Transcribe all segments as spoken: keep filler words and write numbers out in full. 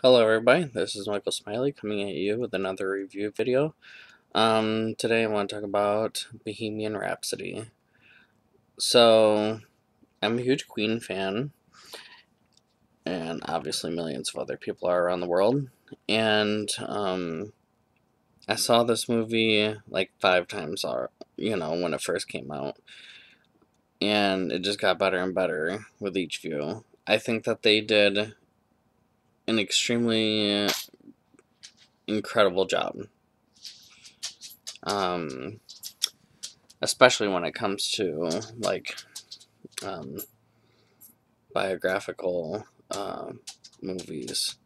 Hello everybody, this is Michael Smiley coming at you with another review video. Um, today I want to talk about Bohemian Rhapsody. So, I'm a huge Queen fan, and obviously millions of other people are around the world, and um, I saw this movie like five times, you know, when it first came out, and it just got better and better with each view. I think that they did an extremely incredible job, um, especially when it comes to like um, biographical uh, movies.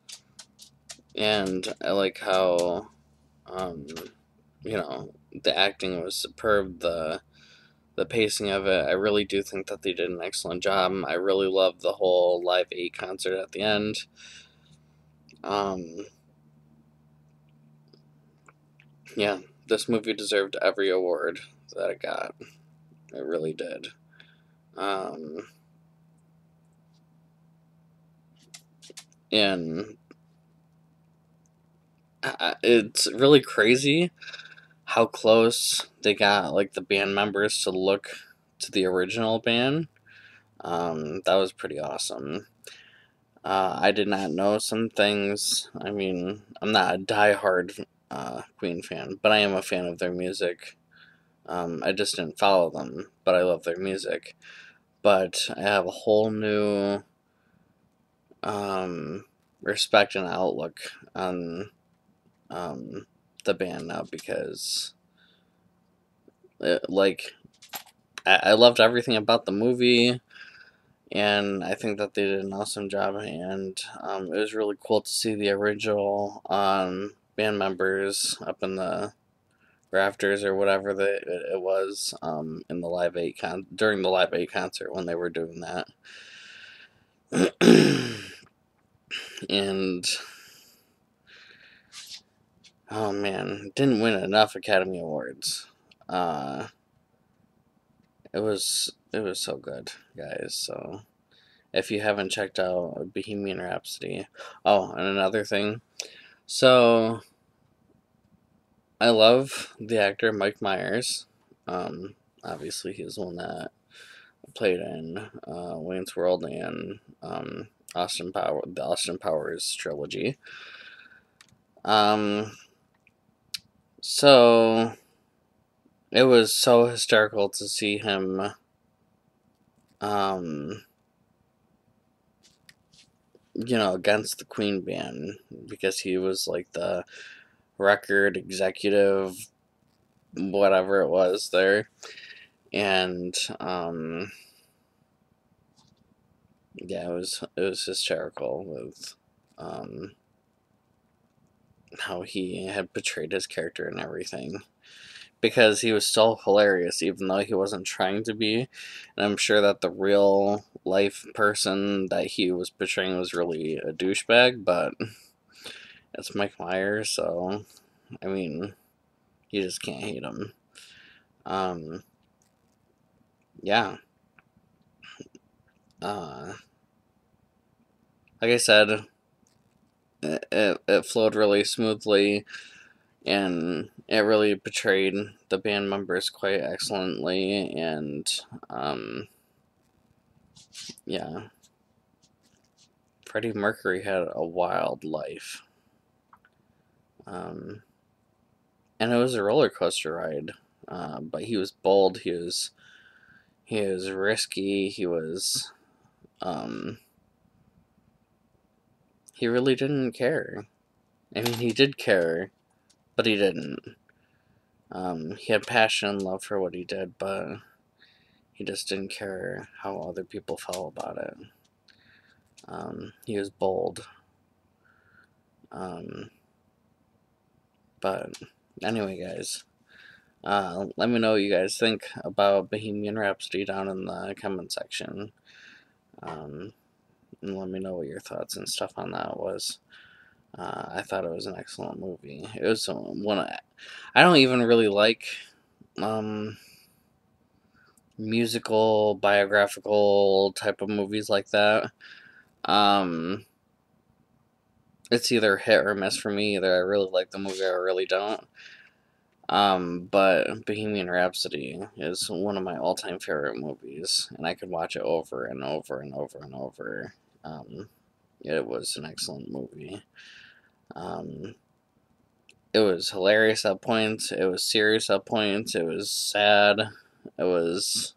And I like how um, you know, the acting was superb. The The pacing of it, I really do think that they did an excellent job. I really loved the whole Live eight concert at the end. Um, yeah, this movie deserved every award that it got. It really did. Um, and it's really crazy how close they got, like, the band members to look to the original band. Um, that was pretty awesome. Uh, I did not know some things. I mean, I'm not a diehard uh, Queen fan, but I am a fan of their music. Um, I just didn't follow them, but I love their music. But I have a whole new um, respect and outlook on um, the band now, because it, like I, I loved everything about the movie, and I think that they did an awesome job, and um, it was really cool to see the original um, band members up in the rafters or whatever that it, it was um, in the Live eight con during the Live eight concert when they were doing that. And oh man, didn't win enough Academy Awards. Uh, it was it was so good, guys. So if you haven't checked out Bohemian Rhapsody, oh, and another thing. So I love the actor Mike Myers. Um, obviously he's the one that played in uh, Wayne's World and um, Austin Power, the Austin Powers trilogy. Um. So, it was so hysterical to see him, um, you know, against the Queen band, because he was like the record executive, whatever it was there, and, um, yeah, it was, it was hysterical with, um, how he had portrayed his character and everything, because he was still hilarious even though he wasn't trying to be. And I'm sure that the real life person that he was portraying was really a douchebag, but it's Mike Myers, so I mean, you just can't hate him. Um yeah uh like I said, It, it flowed really smoothly, and it really portrayed the band members quite excellently, and um, yeah, Freddie Mercury had a wild life, um, and it was a roller coaster ride, uh, but he was bold, he was, he was risky, he was, um, he really didn't care. I mean, he did care, but he didn't. Um, he had passion and love for what he did, but he just didn't care how other people felt about it. Um, he was bold. Um, but anyway, guys, uh, let me know what you guys think about Bohemian Rhapsody down in the comment section. Um... And let me know what your thoughts and stuff on that was. Uh, I thought it was an excellent movie. It was one I, I don't even really like um, musical, biographical type of movies like that. Um, it's either hit or miss for me. Either I really like the movie or I really don't. Um, but Bohemian Rhapsody is one of my all-time favorite movies, and I could watch it over and over and over and over. Um, it was an excellent movie. Um, it was hilarious at points, it was serious at points, it was sad, it was,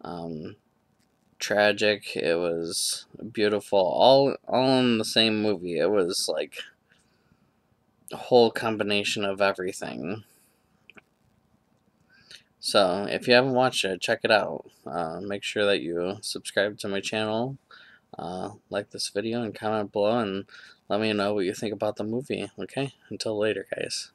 um, tragic, it was beautiful, all, all in the same movie. It was, like, a whole combination of everything. So, if you haven't watched it, check it out. Uh, make sure that you subscribe to my channel, uh, like this video, and comment below, and let me know what you think about the movie, okay? Until later, guys.